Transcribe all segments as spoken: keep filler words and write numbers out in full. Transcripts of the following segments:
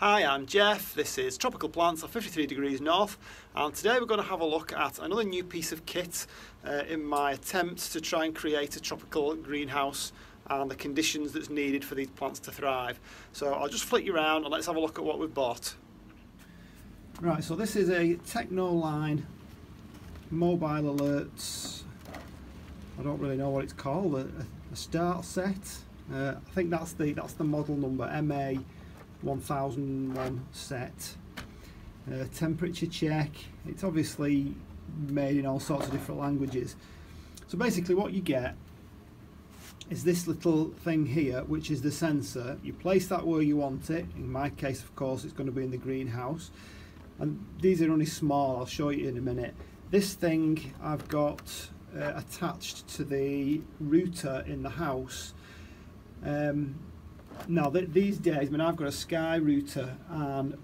Hi, I'm Jeff, this is Tropical Plants at fifty-three degrees north, and today we're going to have a look at another new piece of kit uh, in my attempt to try and create a tropical greenhouse and the conditions that's needed for these plants to thrive. So I'll just flick you around and let's have a look at what we've bought. Right, so this is a TechnoLine mobile alerts, I don't really know what it's called, a, a start set. Uh, I think that's the, that's the model number, M A one thousand one set. Uh, temperature check. It's obviously made in all sorts of different languages. So basically what you get is this little thing here, which is the sensor. You place that where you want it. In my case, of course, it's going to be in the greenhouse. And these are only small, I'll show you in a minute. This thing I've got uh, attached to the router in the house. Um, Now th these days, I mean, I've got a Sky router, and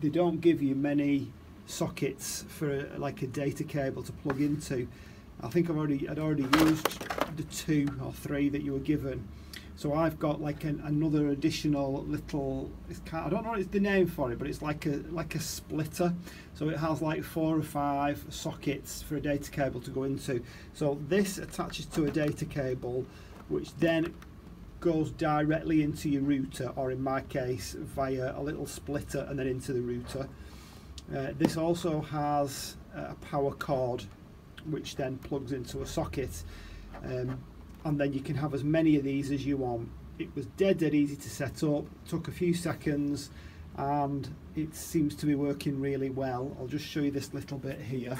they don't give you many sockets for a, like a data cable to plug into. I think I've already I'd already used the two or three that you were given, so I've got like an, another additional little. It's kind of, I don't know what the name for it, but it's like a like a splitter. So it has like four or five sockets for a data cable to go into. So this attaches to a data cable, which then goes directly into your router, or in my case via a little splitter and then into the router. Uh, this also has a power cord which then plugs into a socket, um, and then you can have as many of these as you want. It was dead dead easy to set up, took a few seconds, and it seems to be working really well. I'll just show you this little bit here.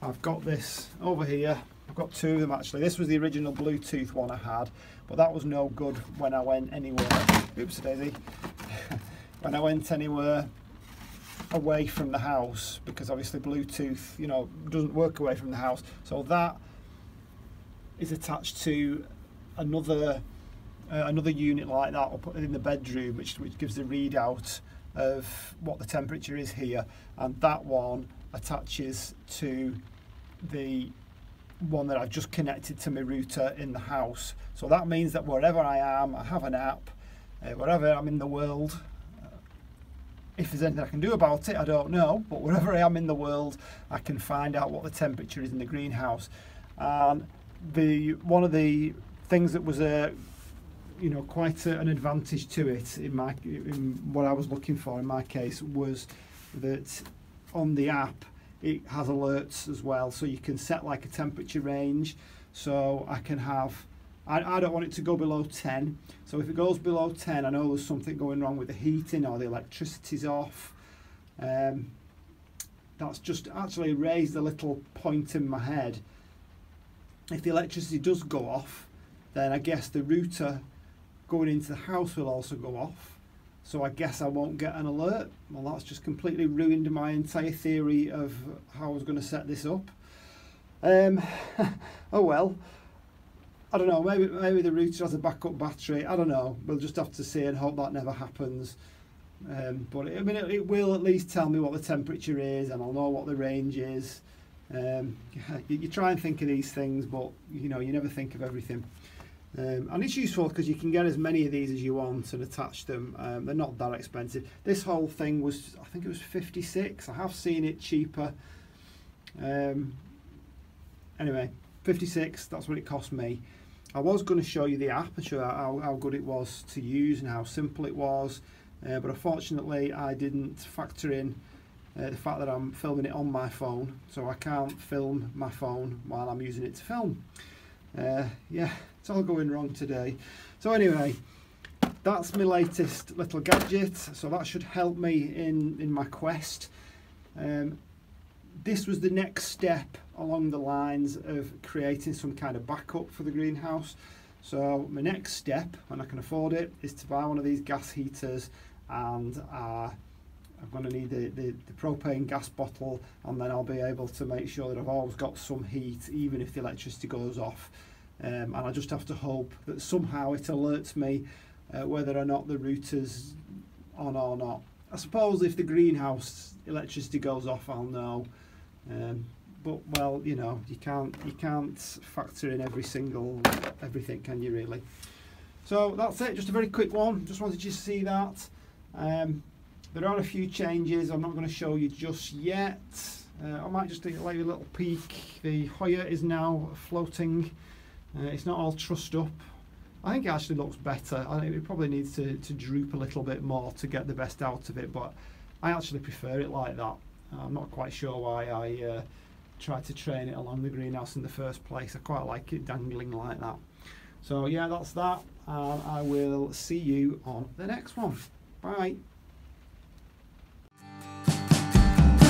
I've got this over here. I've got two of them actually. This was the original Bluetooth one I had, but that was no good when I went anywhere. Oops, Daisy. When I went anywhere away from the house, because obviously Bluetooth, you know, doesn't work away from the house. So that is attached to another uh, another unit like that. I'll put it in the bedroom, which which gives the readout of what the temperature is here, and that one attaches to the one that I've just connected to my router in the house. So that means that wherever I am, I have an app. Uh, wherever I'm in the world, uh, if there's anything I can do about it, I don't know, but wherever I am in the world, I can find out what the temperature is in the greenhouse. And the one of the things that was a, you know, quite a, an advantage to it in my in what I was looking for in my case was that on the app it has alerts as well, so you can set like a temperature range. So I can have, I, I don't want it to go below ten, so if it goes below ten, I know there's something going wrong with the heating or the electricity's off. Um, that's just actually raised a little point in my head. If the electricity does go off, then I guess the router going into the house will also go off. So I guess I won't get an alert. Well, that's just completely ruined my entire theory of how I was going to set this up. Um, oh well, I don't know, maybe, maybe the router has a backup battery, I don't know. We'll just have to see and hope that never happens. Um, but it, I mean, it, it will at least tell me what the temperature is, and I'll know what the range is. Um, you, you try and think of these things, but you know, you never think of everything. Um, and it's useful because you can get as many of these as you want and attach them. Um, they're not that expensive. This whole thing was, I think it was fifty-six. I have seen it cheaper. Um, anyway, fifty-six, that's what it cost me. I was going to show you the app and show how, how good it was to use and how simple it was. Uh, but unfortunately, I didn't factor in uh, the fact that I'm filming it on my phone. So I can't film my phone while I'm using it to film. Uh, yeah, it's all going wrong today. So anyway, that's my latest little gadget, so that should help me in in my quest. Um, this was the next step along the lines of creating some kind of backup for the greenhouse. So my next step, when I can afford it, is to buy one of these gas heaters, and uh, I'm going to need the, the, the propane gas bottle, and then I'll be able to make sure that I've always got some heat even if the electricity goes off. Um, and I just have to hope that somehow it alerts me uh, whether or not the router's on or not. I suppose if the greenhouse electricity goes off, I'll know. Um, but well, you know, you can't you can't factor in every single everything, can you really? So that's it, just a very quick one. Just wanted you to see that. Um, There are a few changes I'm not going to show you just yet. Uh, I might just allow you a little peek. The Hoya is now floating. Uh, it's not all trussed up. I think it actually looks better. I think it probably needs to, to droop a little bit more to get the best out of it, but I actually prefer it like that. I'm not quite sure why I uh, tried to train it along the greenhouse in the first place. I quite like it dangling like that. So yeah, that's that. And I will see you on the next one. Bye.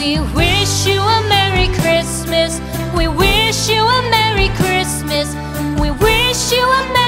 We wish you a Merry Christmas. We wish you a Merry Christmas. We wish you a Merry